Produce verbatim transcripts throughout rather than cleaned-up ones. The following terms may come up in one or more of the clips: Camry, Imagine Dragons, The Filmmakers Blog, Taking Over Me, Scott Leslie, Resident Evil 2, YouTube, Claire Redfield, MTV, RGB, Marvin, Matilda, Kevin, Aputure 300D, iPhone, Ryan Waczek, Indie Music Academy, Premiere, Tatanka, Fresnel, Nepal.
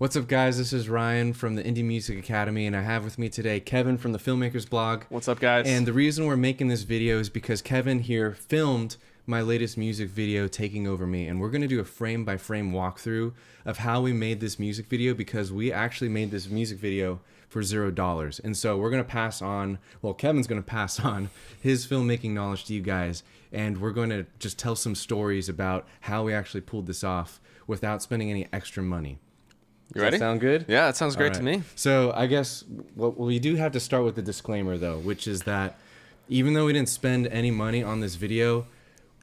What's up, guys? This is Ryan from the Indie Music Academy, and I have with me today Kevin from the Filmmakers Blog. What's up, guys? And the reason we're making this video is because Kevin here filmed my latest music video, Taking Over Me, and we're going to do a frame-by-frame walkthrough of how we made this music video, because we actually made this music video for zero dollars. And so we're going to pass on, well, Kevin's going to pass on his filmmaking knowledge to you guys, and we're going to just tell some stories about how we actually pulled this off without spending any extra money. You ready? Does that sound good? Yeah, that sounds great right. to me. So I guess what well, we do have to start with the disclaimer, though, which is that even though we didn't spend any money on this video,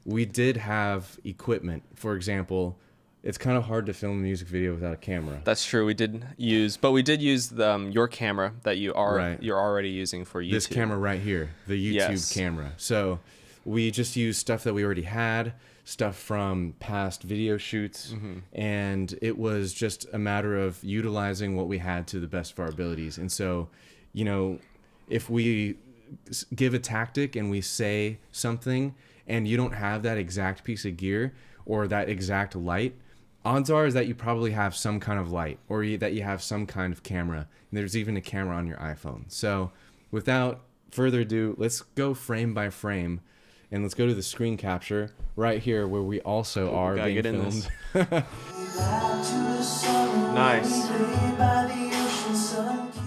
we did have equipment. For example, it's kind of hard to film a music video without a camera. That's true. We did use, but we did use the, um, your camera that you are right. you're already using for YouTube. This camera right here, the YouTube yes. camera. So we just used stuff that we already had. Stuff from past video shoots, mm-hmm. and it was just a matter of utilizing what we had to the best of our abilities. And so, you know, if we give a tactic and we say something and you don't have that exact piece of gear or that exact light, odds are is that you probably have some kind of light or you, that you have some kind of camera. And there's even a camera on your iPhone. So without further ado, let's go frame by frame. And let's go to the screen capture right here where we also are being get in filmed. This. Nice.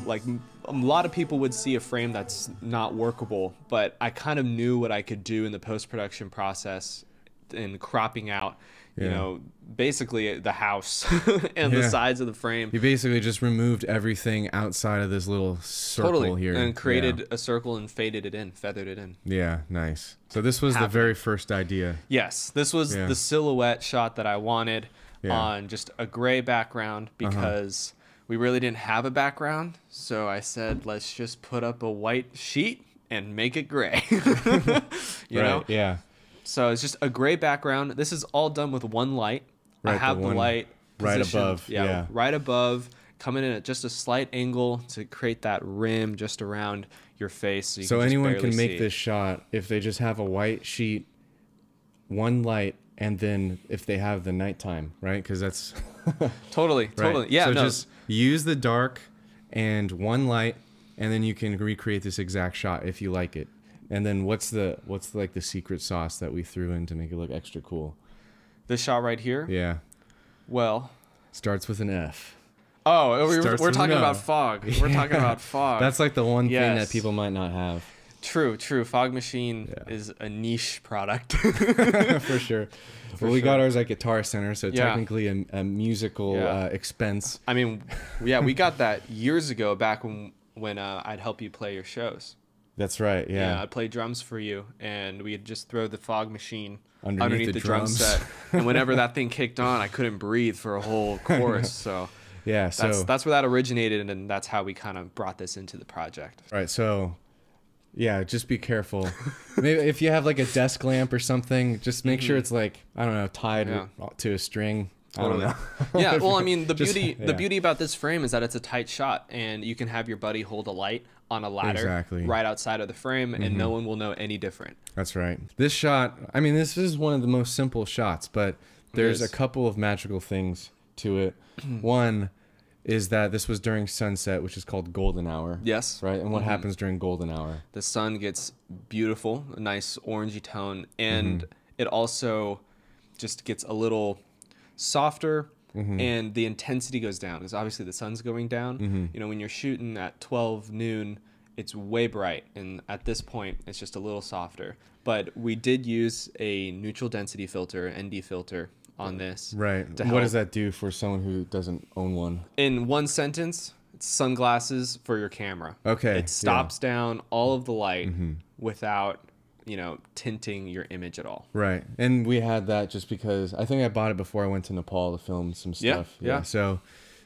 Like, a lot of people would see a frame that's not workable, but I kind of knew what I could do in the post-production process in cropping out, you yeah. know, basically the house and yeah. the sides of the frame. You basically just removed everything outside of this little circle totally. here. And created yeah. a circle and faded it in, feathered it in. Yeah, nice. So this was Happening. the very first idea. Yes, this was yeah. the silhouette shot that I wanted yeah. on just a gray background, because uh-huh. we really didn't have a background. So I said, let's just put up a white sheet and make it gray. you right. know? Yeah. So it's just a gray background. This is all done with one light. Right, I have the, the light right above. Yeah, yeah, right above, coming in at just a slight angle to create that rim just around your face. So, you so can anyone can make see. this shot if they just have a white sheet, one light, and then if they have the nighttime, right? Because that's totally, right? totally, yeah. So no. just use the dark and one light, and then you can recreate this exact shot if you like it. And then what's the what's the, like the secret sauce that we threw in to make it look extra cool? This shot right here? Yeah. Well, starts with an F. Oh, we, we're, we're talking about fog. We're yeah. talking about fog. That's like the one yes. thing that people might not have. True, true. Fog machine yeah. is a niche product. For sure. For well, we sure. got ours at Guitar Center, so yeah. technically a, a musical yeah. uh, expense. I mean, yeah, we got that years ago, back when when uh, I'd help you play your shows. That's right. Yeah. yeah, I played drums for you, and we'd just throw the fog machine underneath, underneath the, the drum set. And whenever that thing kicked on, I couldn't breathe for a whole chorus. So yeah, so that's, that's where that originated, and that's how we kind of brought this into the project. Right. So yeah, just be careful. Maybe if you have like a desk lamp or something, just make mm-hmm. sure it's like I don't know, tied yeah. to a string. Totally. I don't know. yeah. Well, I mean, the just, beauty yeah. the beauty about this frame is that it's a tight shot, and you can have your buddy hold a light on a ladder exactly. right outside of the frame, and mm-hmm. no one will know any different. That's right. This shot, I mean, this is one of the most simple shots, but there's a couple of magical things to it. One is that this was during sunset, which is called golden hour. Yes. Right? And what mm-hmm. happens during golden hour? The sun gets beautiful, a nice orangey tone, and mm-hmm. it also just gets a little softer, mm-hmm. and the intensity goes down because obviously the sun's going down. Mm-hmm. You know, when you're shooting at twelve noon, it's way bright, and at this point it's just a little softer. But we did use a neutral density filter, N D filter, on this. Right. What does that do for someone who doesn't own one? In one sentence, it's sunglasses for your camera. Okay. It stops yeah. down all of the light mm-hmm. without, you know, tinting your image at all. Right. And we had that just because I think I bought it before I went to Nepal to film some stuff. Yeah. yeah. yeah. So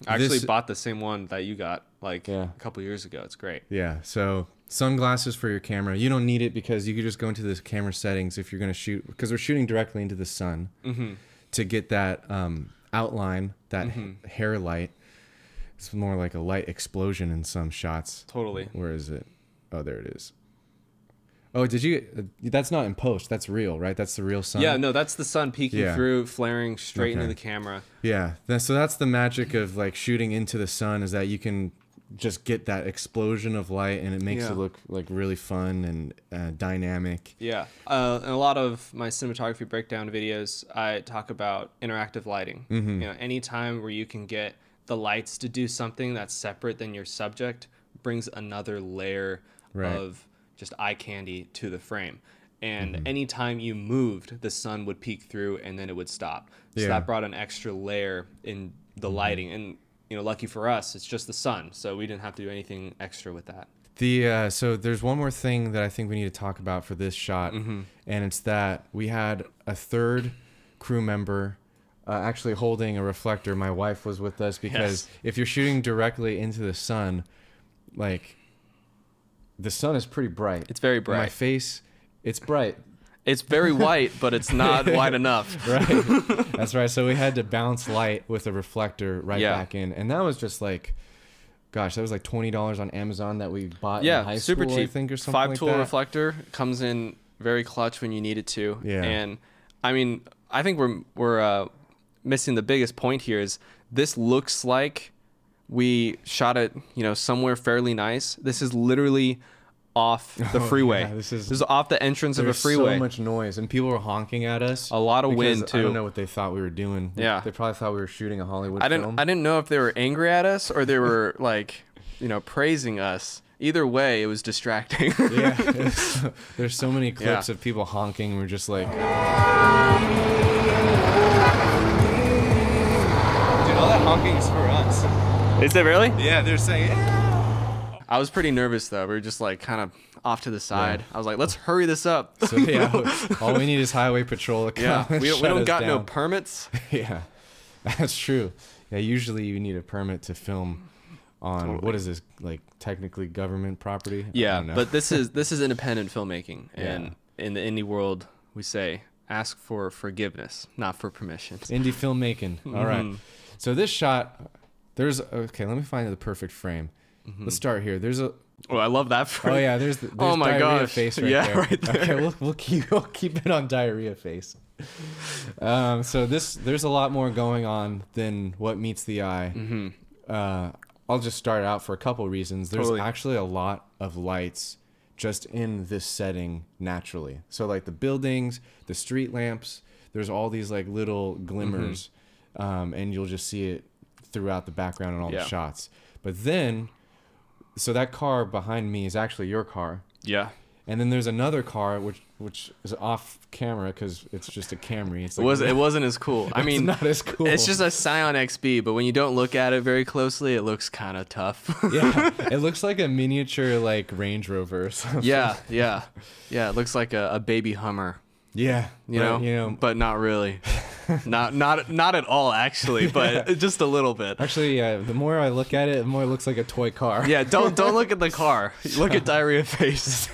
I actually this, bought the same one that you got like yeah. a couple years ago. It's great. Yeah. So sunglasses for your camera. You don't need it because you could just go into the camera settings if you're going to shoot, because we're shooting directly into the sun mm-hmm. to get that um, outline, that mm-hmm. hair light. It's more like a light explosion in some shots. Totally. Where is it? Oh, there it is. Oh, did you? That's not in post. That's real, right? That's the real sun. Yeah, no, that's the sun peeking yeah. through, flaring straight okay. into the camera. Yeah, that's, so that's the magic of like shooting into the sun, is that you can just get that explosion of light, and it makes yeah. it look like really fun and uh, dynamic. Yeah, uh, and a lot of my cinematography breakdown videos, I talk about interactive lighting. Mm-hmm. You know, any time where you can get the lights to do something that's separate than your subject brings another layer right. of just eye candy to the frame. And mm-hmm. anytime you moved, the sun would peek through and then it would stop. So yeah. that brought an extra layer in the mm-hmm. lighting. And you know, lucky for us, it's just the sun. So we didn't have to do anything extra with that. The uh, so there's one more thing that I think we need to talk about for this shot. Mm-hmm. And it's that we had a third crew member Uh, actually holding a reflector. My wife was with us, because yes. if you're shooting directly into the sun, like the sun is pretty bright. It's very bright. My face, it's bright. It's very white, but it's not white enough. Right. That's right. So we had to bounce light with a reflector right yeah. back in. And that was just like, gosh, that was like twenty dollars on Amazon that we bought yeah, in high super school, cheap. I think, or something Five like tool that. reflector comes in very clutch when you need it to. Yeah. And I mean, I think we're, we're, uh, missing the biggest point here is this looks like we shot it, you know, somewhere fairly nice. This is literally off the freeway. Oh, yeah, this, is, this is off the entrance of a freeway. So much noise, and people were honking at us. A lot of wind too. I don't know what they thought we were doing. Yeah, they probably thought we were shooting a Hollywood I didn't, film. I didn't know if they were angry at us or they were like, you know, praising us. Either way, it was distracting. Yeah, it was, there's so many clips yeah. of people honking. We're just like. All that honking is for us. Is it really? Yeah, they're saying yeah. I was pretty nervous though. We were just like kind of off to the side. Yeah. I was like, let's hurry this up. So yeah, all we need is highway patrol to come. Yeah, and we, shut we don't us got down. no permits. Yeah, that's true. Yeah, usually you need a permit to film on totally. what is this, like technically government property? Yeah, but this is this is independent filmmaking, and yeah. in the indie world, we say ask for forgiveness, not for permission. Indie filmmaking. All mm-hmm. right. So this shot, there's okay. Let me find the perfect frame. Mm-hmm. Let's start here. There's a. Oh, I love that frame. Oh yeah, there's. The, there's oh my gosh. Face right yeah, there. right there. Okay, we'll, we'll keep we'll keep it on diarrhea face. um, so this there's a lot more going on than what meets the eye. Mm-hmm. uh, I'll just start out for a couple reasons. There's totally. actually a lot of lights just in this setting naturally. So like the buildings, the street lamps. There's all these like little glimmers. Mm-hmm. Um, and you'll just see it throughout the background and all yeah. the shots. But then, so that car behind me is actually your car. Yeah. And then there's another car which which is off camera because it's just a Camry. It's like, it was it wasn't as cool. I mean, it's not as cool. It's just a Scion X B, but when you don't look at it very closely, it looks kind of tough. Yeah, it looks like a miniature like Range Rover or something. Yeah, yeah, yeah. It looks like a, a baby Hummer. Yeah, you know, you know, but not really, not not not at all actually, but yeah. just a little bit. Actually, yeah. The more I look at it, the more it looks like a toy car. Yeah, don't don't look at the car. Look at diarrhea face.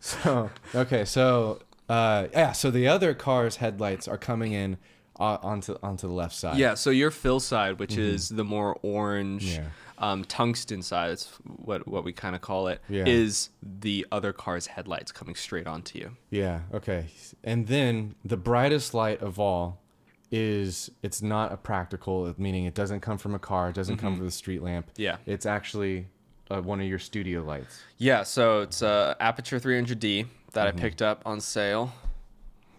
So okay, so uh, yeah, so the other car's headlights are coming in uh, onto onto the left side. Yeah, so your fill side, which mm-hmm. is the more orange. Yeah. Um, tungsten side, that's what, what we kind of call it, yeah. is the other car's headlights coming straight onto you. Yeah, okay. And then the brightest light of all is, it's not a practical, meaning it doesn't come from a car, it doesn't mm-hmm. come from the street lamp. Yeah. It's actually uh, one of your studio lights. Yeah, so it's uh, Aputure three hundred D that mm-hmm. I picked up on sale.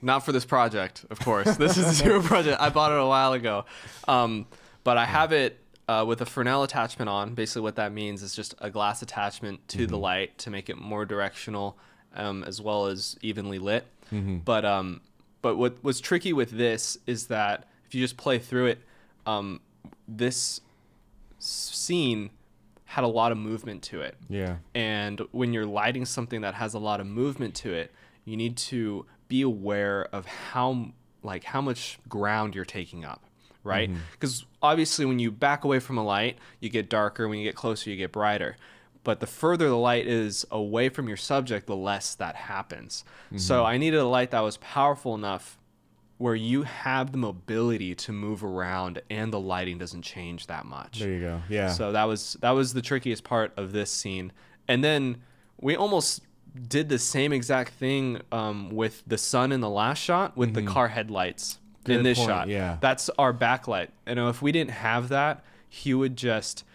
Not for this project, of course. This is a zero project. I bought it a while ago. Um, but I have it Uh, with a Fresnel attachment on. Basically what that means is just a glass attachment to mm-hmm. the light to make it more directional, um, as well as evenly lit. Mm-hmm. But um, but what was tricky with this is that if you just play through it, um, this scene had a lot of movement to it. Yeah. And when you're lighting something that has a lot of movement to it, you need to be aware of how like how much ground you're taking up. Right? Because mm-hmm. obviously when you back away from a light, you get darker. When you get closer, you get brighter. But the further the light is away from your subject, the less that happens. Mm-hmm. So I needed a light that was powerful enough where you have the mobility to move around and the lighting doesn't change that much. There you go. Yeah. So that was that was the trickiest part of this scene. And then we almost did the same exact thing um, with the sun in the last shot with mm-hmm. the car headlights Good in this point, shot. Yeah. That's our backlight. You know, if we didn't have that, he would just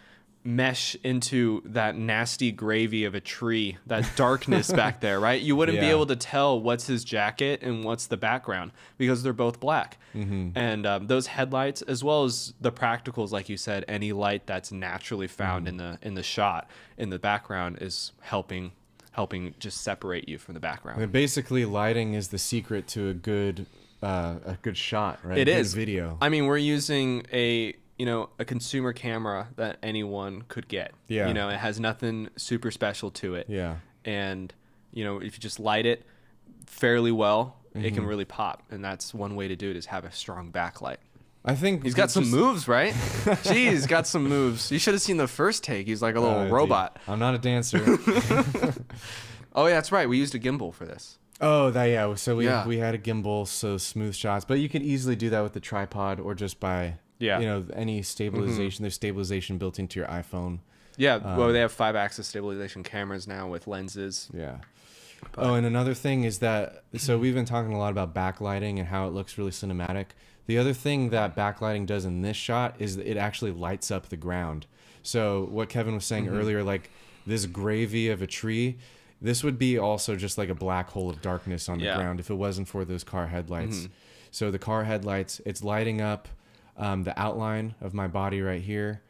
mesh into that nasty gravy of a tree, that darkness back there, right? You wouldn't yeah. be able to tell what's his jacket and what's the background because they're both black. Mm-hmm. And um, those headlights, as well as the practicals, like you said, any light that's naturally found mm. in the in the shot in the background is helping helping just separate you from the background. I mean, basically, lighting is the secret to a good uh, a good shot, right? It is video. I mean, we're using a you know, a consumer camera that anyone could get. Yeah. You know, it has nothing super special to it. Yeah. And, you know, if you just light it fairly well, mm-hmm. it can really pop. And that's one way to do it is have a strong backlight. I think he's got some just... moves, right? Jeez, got some moves. You should have seen the first take. He's like a little uh, robot. Dude, I'm not a dancer. Oh, yeah, that's right. We used a gimbal for this. Oh, that yeah. So we yeah. we had a gimbal, so smooth shots. But you could easily do that with the tripod or just by... Yeah, you know, any stabilization. Mm-hmm. There's stabilization built into your iPhone. Yeah, um, well, they have five-axis stabilization cameras now with lenses. Yeah. But. Oh, and another thing is that, so we've been talking a lot about backlighting and how it looks really cinematic. The other thing that backlighting does in this shot is that it actually lights up the ground. So what Kevin was saying mm-hmm. earlier, like this gravy of a tree, this would be also just like a black hole of darkness on the yeah. ground if it wasn't for those car headlights. Mm-hmm. So the car headlights, it's lighting up Um, the outline of my body right here,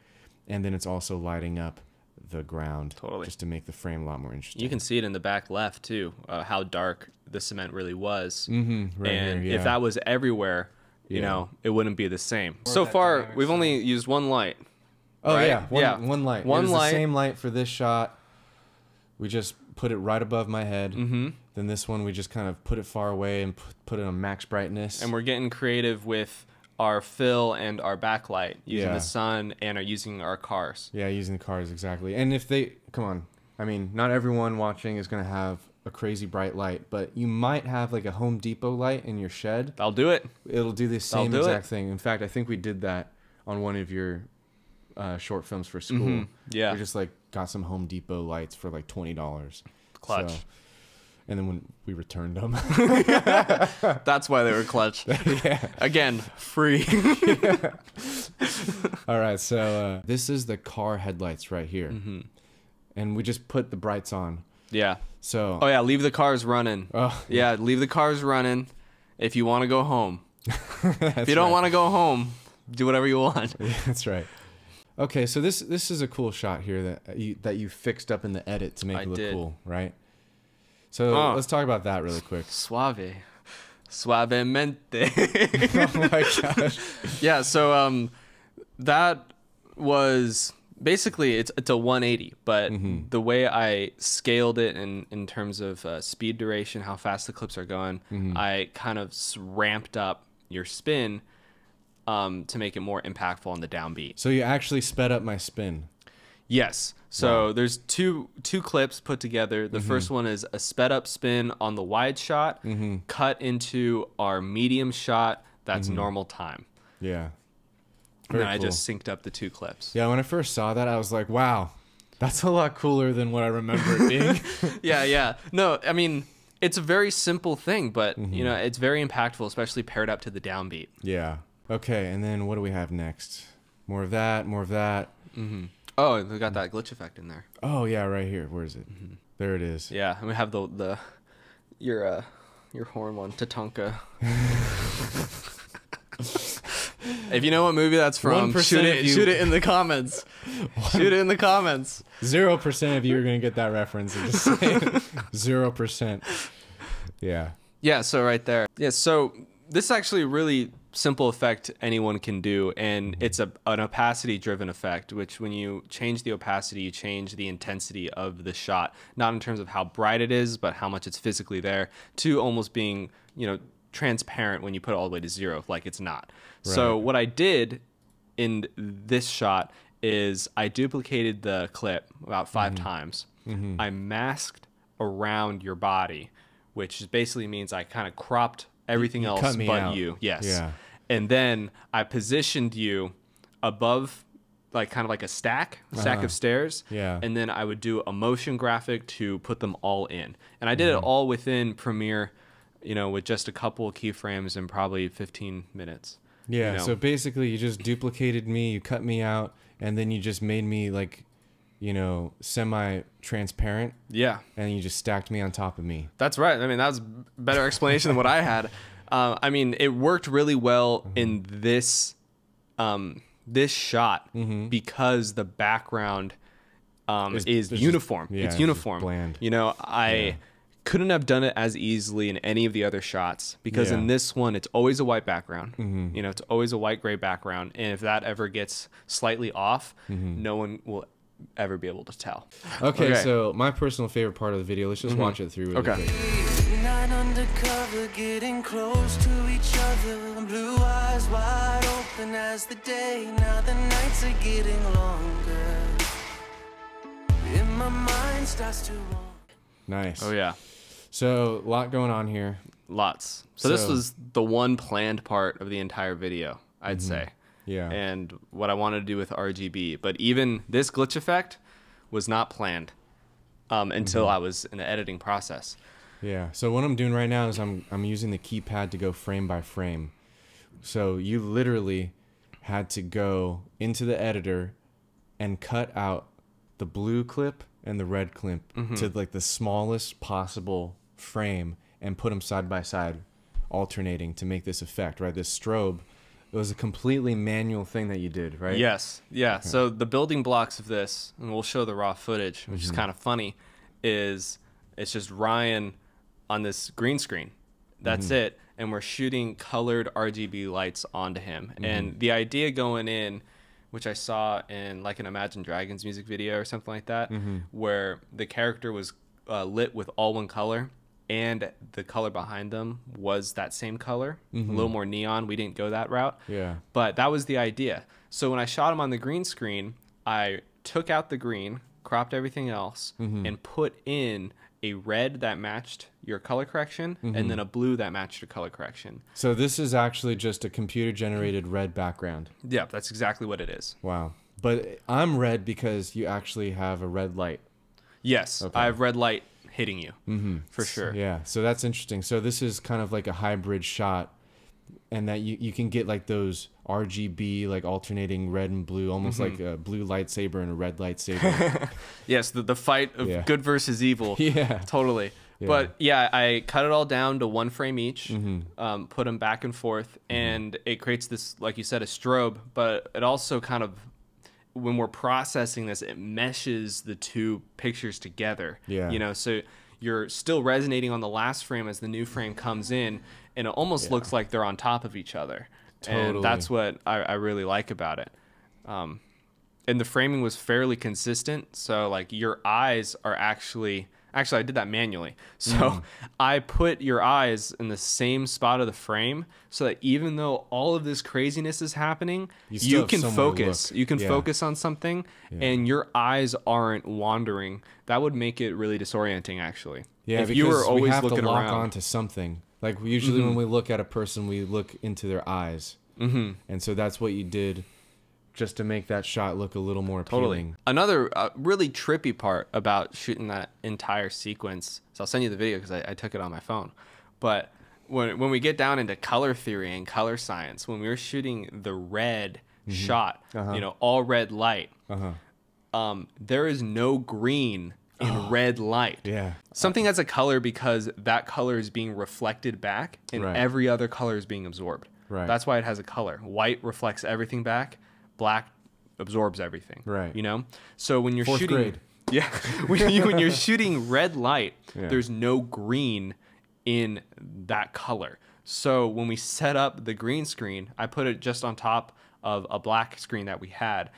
and then it's also lighting up the ground totally. Just to make the frame a lot more interesting. You can see it in the back left too, uh, how dark the cement really was. Mm-hmm, right and here, yeah. if that was everywhere, you yeah. know, it wouldn't be the same. Or so far, we've shot. only used one light. Oh right? yeah, one, yeah, one light. One it was light. The same light for this shot. We just put it right above my head. Mm-hmm. Then this one, we just kind of put it far away and put it on max brightness. And we're getting creative with our fill and our backlight using yeah. the sun and are using our cars. Yeah, using the cars, exactly. And if they, come on, I mean, not everyone watching is going to have a crazy bright light, but you might have like a Home Depot light in your shed. I'll do it. It'll do the same do exact it. thing. In fact, I think we did that on one of your uh, short films for school. Mm-hmm. Yeah. We just like got some Home Depot lights for like twenty dollars. Clutch. So, and then when we returned them. That's why they were clutch. Yeah. Again, free. yeah. All right, so uh, this is the car headlights right here. Mm-hmm. And we just put the brights on. Yeah. So. Oh, yeah, leave the cars running. Oh. Yeah, leave the cars running if you want to go home. If you don't right. want to go home, do whatever you want. Yeah, that's right. Okay, so this this is a cool shot here that you, that you fixed up in the edit to make I it look did. cool, right? So oh. let's talk about that really quick. Suave. Suavemente. Oh my gosh. Yeah, so um, that was basically, it's, it's a one eighty, but mm-hmm. the way I scaled it in, in terms of uh, speed duration, how fast the clips are going, mm-hmm. I kind of ramped up your spin um, to make it more impactful on the downbeat. So you actually sped up my spin. Yes. So wow. there's two two clips put together. The mm-hmm. first one is a sped up spin on the wide shot, mm-hmm. cut into our medium shot. That's mm-hmm. normal time. Yeah. Very and then cool. I just synced up the two clips. Yeah. When I first saw that, I was like, wow, that's a lot cooler than what I remember it being. yeah. Yeah. No, I mean, it's a very simple thing, but mm-hmm. you know, it's very impactful, especially paired up to the downbeat. Yeah. Okay. And then what do we have next? More of that, more of that. Mm-hmm. Oh, we got that glitch effect in there. Oh yeah, right here. Where is it? Mm-hmm. There it is. Yeah, and we have the the your uh your horn one, Tatanka. If you know what movie that's from, shoot it, you... shoot it in the comments. Shoot it in the comments. Zero percent of you are gonna get that reference. I'm just saying. Zero percent. Yeah. Yeah. So right there. Yeah. So this is actually really simple effect anyone can do, and mm-hmm. it's a an opacity driven effect, which when you change the opacity, you change the intensity of the shot, not in terms of how bright it is, but how much it's physically there, to almost being, you know, transparent when you put it all the way to zero, like it's not. Right. So what I did in this shot is I duplicated the clip about five mm-hmm. times. Mm-hmm. I masked around your body, which basically means I kind of cropped everything you else but out. you. Yes. Yeah. And then I positioned you above like kind of like a stack, a stack uh-huh. of stairs. Yeah. And then I would do a motion graphic to put them all in. And I did mm-hmm. it all within Premiere, you know, with just a couple of keyframes and probably fifteen minutes. Yeah. You know? So basically you just duplicated me, you cut me out, and then you just made me like, you know, semi-transparent. Yeah. And you just stacked me on top of me. That's right. I mean, that was a better explanation than what I had. Uh, I mean, it worked really well mm-hmm. in this, um, this shot mm-hmm. because the background um, it's, is it's uniform. Just, yeah, it's, it's uniform. Bland. You know, I yeah. couldn't have done it as easily in any of the other shots because yeah. in this one, it's always a white background. Mm-hmm. You know, it's always a white gray background. And if that ever gets slightly off, mm-hmm. no one will ever be able to tell. Okay, okay, so my personal favorite part of the video, let's just mm-hmm. watch it through really okay. quick. Night undercover, getting close to each other, blue eyes wide open as the day, now the nights are getting longer, in my mind starts to warm. Nice. Oh yeah. So, a lot going on here. Lots. So, so this was the one planned part of the entire video, I'd mm-hmm. say. Yeah. And what I wanted to do with R G B. But even this glitch effect was not planned um, until mm-hmm. I was in the editing process. Yeah. So what I'm doing right now is I'm, I'm using the keypad to go frame by frame. So you literally had to go into the editor and cut out the blue clip and the red clip mm-hmm. to like the smallest possible frame and put them side by side alternating to make this effect, right? This strobe. It was a completely manual thing that you did, right? Yes. Yeah. Okay. So the building blocks of this, and we'll show the raw footage, which mm-hmm. is kind of funny, is it's just Ryan on this green screen. That's mm-hmm. it. And we're shooting colored R G B lights onto him. Mm-hmm. And the idea going in, which I saw in like an Imagine Dragons music video or something like that, mm-hmm. where the character was uh, lit with all one color. And the color behind them was that same color, mm-hmm. a little more neon. We didn't go that route. Yeah. But that was the idea. So when I shot him on the green screen, I took out the green, cropped everything else, mm-hmm. and put in a red that matched your color correction, mm-hmm. and then a blue that matched your color correction. So this is actually just a computer-generated red background. Yeah, that's exactly what it is. Wow. But I'm red because you actually have a red light. Yes, okay. I have red light hitting you mm-hmm. for sure. Yeah, so that's interesting. So this is kind of like a hybrid shot, and that you, you can get like those R G B, like alternating red and blue, almost mm-hmm. like a blue lightsaber and a red lightsaber. Yes, the, the fight of yeah. good versus evil. Yeah, totally. Yeah. But yeah, I cut it all down to one frame each, mm-hmm. um, put them back and forth, mm-hmm. and it creates this, like you said, a strobe, but it also kind of, when we're processing this, it meshes the two pictures together. Yeah. You know, so you're still resonating on the last frame as the new frame comes in, and it almost yeah. looks like they're on top of each other. Totally. And that's what I, I really like about it. Um, and the framing was fairly consistent. So like your eyes are actually, actually I did that manually. So mm. I put your eyes in the same spot of the frame so that even though all of this craziness is happening, you, you can focus, you can yeah. focus on something yeah. and your eyes aren't wandering. That would make it really disorienting actually. Yeah, if because you were always we have looking to lock around onto something. Like usually mm-hmm. when we look at a person, we look into their eyes. Mm-hmm. And so that's what you did just to make that shot look a little more appealing. Totally. Another uh, really trippy part about shooting that entire sequence, so I'll send you the video because I, I took it on my phone, but when, when we get down into color theory and color science, when we were shooting the red mm-hmm. shot, uh-huh. you know, all red light, uh-huh. um, there is no green in oh, red light. Yeah. Something that's a color because that color is being reflected back and right. every other color is being absorbed. Right. That's why it has a color. White reflects everything back. Black absorbs everything, right? You know, so when you're Fourth shooting, grade. yeah, when, you, when you're shooting red light, yeah. there's no green in that color. So when we set up the green screen, I put it just on top of a black screen that we had.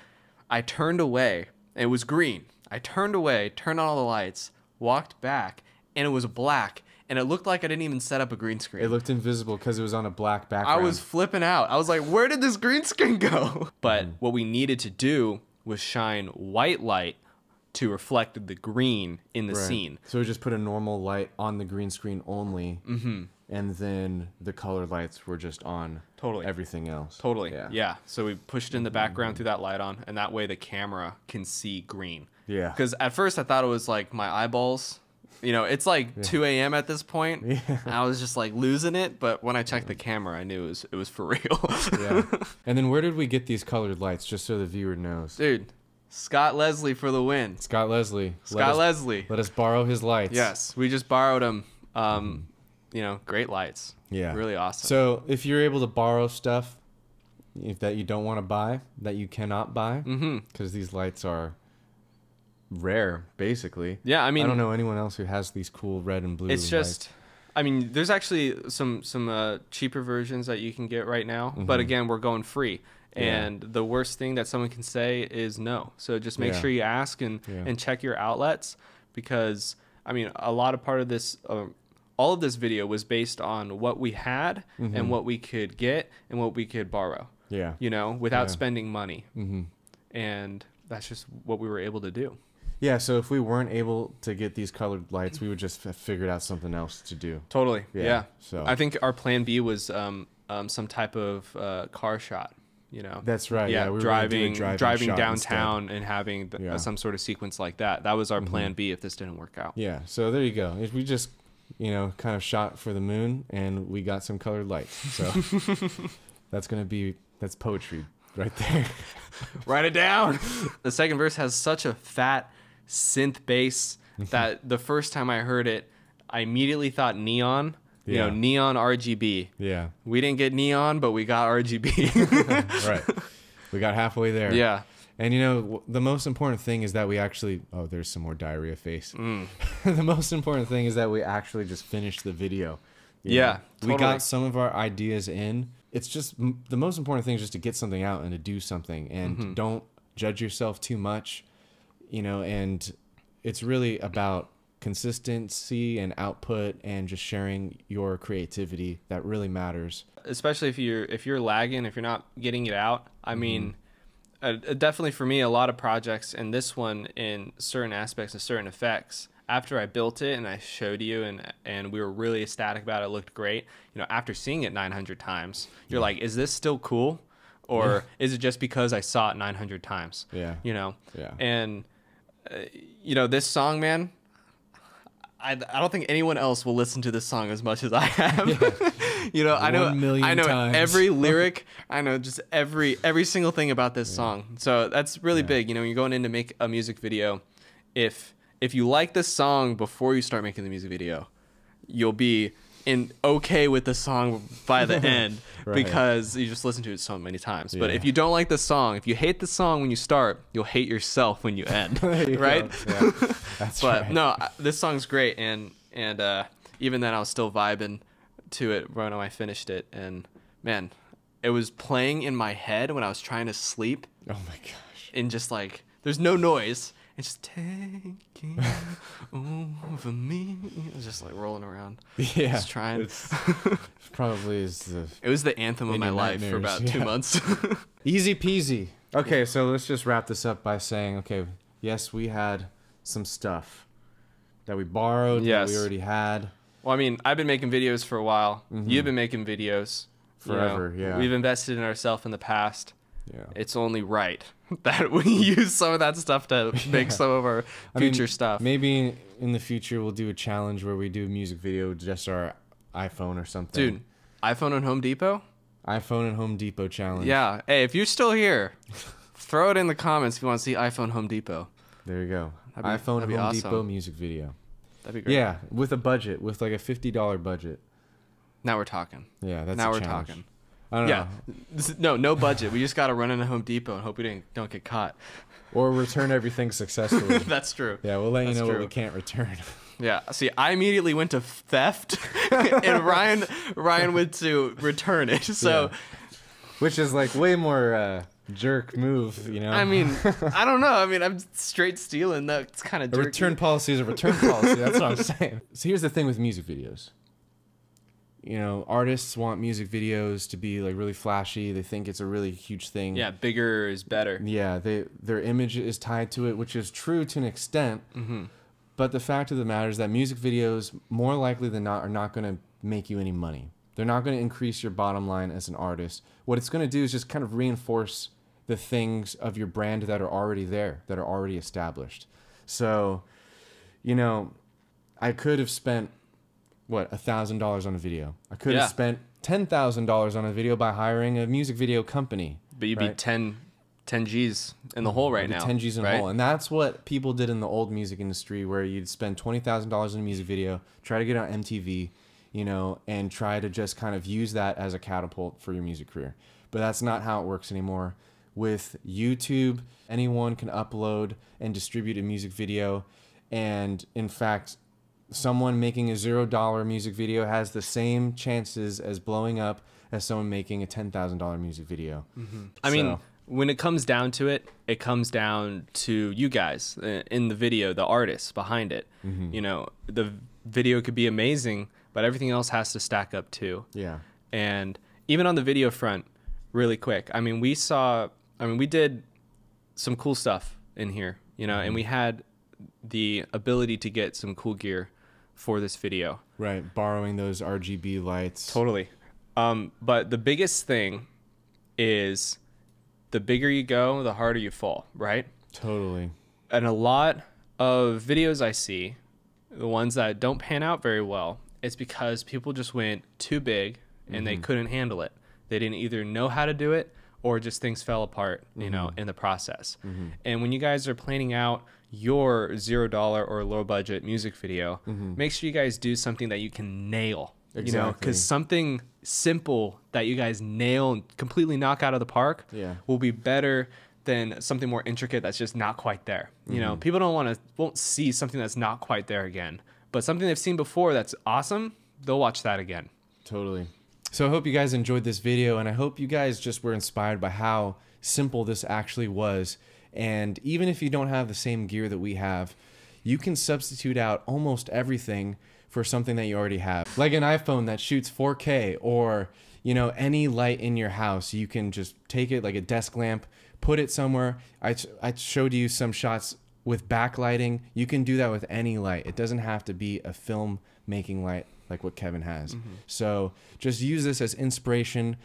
I turned away, and it was green. I turned away, turned on all the lights, walked back, and it was black. And it looked like I didn't even set up a green screen. It looked invisible because it was on a black background. I was flipping out. I was like, where did this green screen go? But mm. what we needed to do was shine white light to reflect the green in the right. scene. So we just put a normal light on the green screen only. Mm-hmm. and then the color lights were just on totally everything else. Totally. Yeah. yeah. So we pushed in the background, threw that light on, and that way the camera can see green. Yeah. Because at first I thought it was like my eyeballs. You know, it's like yeah. two A M at this point. Yeah. And I was just like losing it, but when I checked the camera, I knew it was it was for real. yeah. And then where did we get these colored lights, just so the viewer knows? Dude, Scott Leslie for the win. Scott Leslie. Scott let us, Leslie. Let us borrow his lights. Yes, we just borrowed them. Um, mm. You know, great lights. Yeah. Really awesome. So if you're able to borrow stuff if that you don't want to buy, that you cannot buy, because mm-hmm. these lights are rare, basically. Yeah, I mean, I don't know anyone else who has these cool red and blue. It's just, lights. I mean, there's actually some some uh, cheaper versions that you can get right now. Mm-hmm. But again, we're going free, and yeah. the worst thing that someone can say is no. So just make yeah. sure you ask and yeah. and check your outlets, because I mean, a lot of part of this, uh, all of this video was based on what we had mm-hmm. and what we could get and what we could borrow. Yeah, you know, without yeah. spending money, mm-hmm. and that's just what we were able to do. Yeah, so if we weren't able to get these colored lights, we would just have figured out something else to do. Totally, yeah. yeah. So I think our plan B was um, um, some type of uh, car shot, you know? That's right, yeah. yeah. We driving, driving driving downtown instead. and having the, yeah. uh, some sort of sequence like that. That was our mm-hmm. plan B if this didn't work out. Yeah, so there you go. If we just, you know, kind of shot for the moon, and we got some colored lights. So that's going to be, that's poetry right there. Write it down. The second verse has such a fat synth bass that the first time I heard it, I immediately thought neon, yeah. you know, neon R G B. Yeah. We didn't get neon, but we got R G B. Right. We got halfway there. Yeah. And, you know, the most important thing is that we actually... Oh, there's some more diarrhea face. Mm. The most important thing is that we actually just finished the video. Yeah. Totally. We got some of our ideas in. It's just... The most important thing is just to get something out and to do something. And mm-hmm. don't judge yourself too much. You know, and it's really about consistency and output and just sharing your creativity. That really matters. Especially if you're if you're lagging, if you're not getting it out. I mm-hmm. mean, uh, definitely for me, a lot of projects, and this one in certain aspects and certain effects, after I built it and I showed you and and we were really ecstatic about it, it looked great. You know, after seeing it nine hundred times, you're yeah. like, is this still cool? Or is it just because I saw it nine hundred times? Yeah. You know? Yeah. And... Uh, you know, this song, man, I, I don't think anyone else will listen to this song as much as I have. Yeah. You know, I know, I know times. every lyric, I know just every, every single thing about this yeah. song. So that's really yeah. big. You know, when you're going in to make a music video, if, if you like this song before you start making the music video, you'll be in okay with the song by the end right. because you just listen to it so many times. Yeah. But if you don't like the song, if you hate the song when you start, you'll hate yourself when you end. you right? Yeah. That's but right. no, this song's great, and and uh, even then I was still vibing to it when I finished it, and man, it was playing in my head when I was trying to sleep. Oh my gosh! And just like there's no noise. It's just taking over me. It was just like rolling around. Yeah. Just trying. It's, probably is the... It was the anthem of my life for about yeah. two months. Easy peasy. Okay, yeah. so let's just wrap this up by saying, okay, yes, we had some stuff that we borrowed, yes. that we already had. Well, I mean, I've been making videos for a while. Mm-hmm. You've been making videos. Forever, you know, yeah. We've invested in ourselves in the past. Yeah. It's only right that we use some of that stuff to make yeah. some of our future I mean, stuff. Maybe in the future we'll do a challenge where we do a music video with just our iPhone or something. Dude, iPhone and Home Depot? iPhone and Home Depot challenge. Yeah. Hey, if you're still here, throw it in the comments if you want to see iPhone Home Depot. There you go. Be, iPhone Home awesome. Depot music video. That'd be great. Yeah, with a budget, with like a fifty dollar budget. Now we're talking. Yeah, that's now a we're challenge. talking. I don't yeah. know. No, no budget. We just got to run into Home Depot and hope we didn't, don't get caught. Or return everything successfully. That's true. Yeah, we'll let That's you know true. what we can't return. Yeah. See, I immediately went to theft, and Ryan Ryan went to return it. So, yeah. Which is like way more uh, jerk move, you know? I mean, I don't know. I mean, I'm straight stealing. That's kind of jerky. A return policy is a return policy. That's what I'm saying. So here's the thing with music videos. You know, artists want music videos to be like really flashy. They think it's a really huge thing. Yeah, bigger is better. Yeah, they their image is tied to it, which is true to an extent. Mm-hmm. But the fact of the matter is that music videos, more likely than not, are not going to make you any money. They're not going to increase your bottom line as an artist. What it's going to do is just kind of reinforce the things of your brand that are already there, that are already established. So, you know, I could have spent, what, a thousand dollars on a video. I could yeah. have spent ten thousand dollars on a video by hiring a music video company. But you'd right? be ten G's in the hole right now. ten G's in the hole. And that's what people did in the old music industry, where you'd spend twenty thousand dollars on a music video, try to get on M T V, you know, and try to just kind of use that as a catapult for your music career. But that's not how it works anymore. With YouTube, anyone can upload and distribute a music video. And in fact, someone making a zero dollar music video has the same chances as blowing up as someone making a ten thousand dollar music video. Mm-hmm. I so. mean, when it comes down to it, it comes down to you guys in the video, the artists behind it. Mm-hmm. You know, the video could be amazing, but everything else has to stack up too. Yeah. And even on the video front, really quick, I mean, we saw, I mean, we did some cool stuff in here, you know, mm-hmm. and we had the ability to get some cool gear for this video. Right, borrowing those R G B lights. Totally. Um, but the biggest thing is the bigger you go, the harder you fall, right? Totally. And a lot of videos I see, the ones that don't pan out very well, it's because people just went too big and mm-hmm. they couldn't handle it. They didn't either know how to do it, or just things fell apart, you mm-hmm. know, in the process. Mm-hmm. And when you guys are planning out your zero dollar or low budget music video, mm-hmm. make sure you guys do something that you can nail. Exactly. You know, because something simple that you guys nail and completely knock out of the park yeah. will be better than something more intricate that's just not quite there. You mm-hmm. know, people don't want to, won't see something that's not quite there again. But something they've seen before that's awesome, they'll watch that again. Totally. So I hope you guys enjoyed this video, and I hope you guys just were inspired by how simple this actually was. And even if you don't have the same gear that we have, you can substitute out almost everything for something that you already have. Like an iPhone that shoots four K, or, you know, any light in your house, you can just take it like a desk lamp, put it somewhere. I, I showed you some shots with backlighting. You can do that with any light. It doesn't have to be a film-making light like what Kevin has. Mm-hmm. So just use this as inspiration.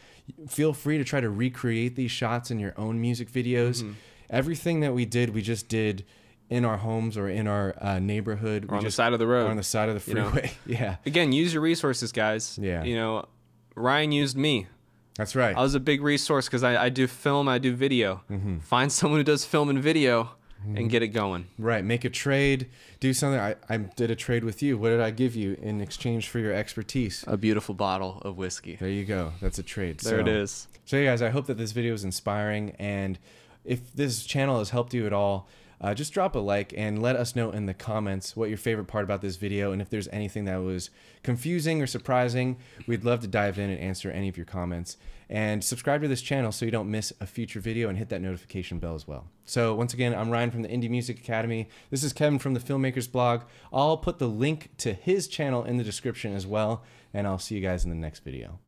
Feel free to try to recreate these shots in your own music videos. Mm-hmm. Everything that we did, we just did in our homes or in our uh, neighborhood. Or we on just, the side of the road. Or on the side of the freeway, you know? Yeah. Again, use your resources, guys. Yeah. You know, Ryan used me. That's right. I was a big resource because I, I do film, I do video. Mm-hmm. Find someone who does film and video and get it going. Right, make a trade, do something. I, I did a trade with you. What did I give you in exchange for your expertise? A beautiful bottle of whiskey. There you go, that's a trade. There so, it is. So you guys, I hope that this video is inspiring, and if this channel has helped you at all, uh, just drop a like and let us know in the comments what your favorite part about this video, and if there's anything that was confusing or surprising, we'd love to dive in and answer any of your comments. And subscribe to this channel so you don't miss a future video, and hit that notification bell as well. So once again, I'm Ryan from the Indie Music Academy. This is Kevin from the Filmmakers Blog. I'll put the link to his channel in the description as well, and I'll see you guys in the next video.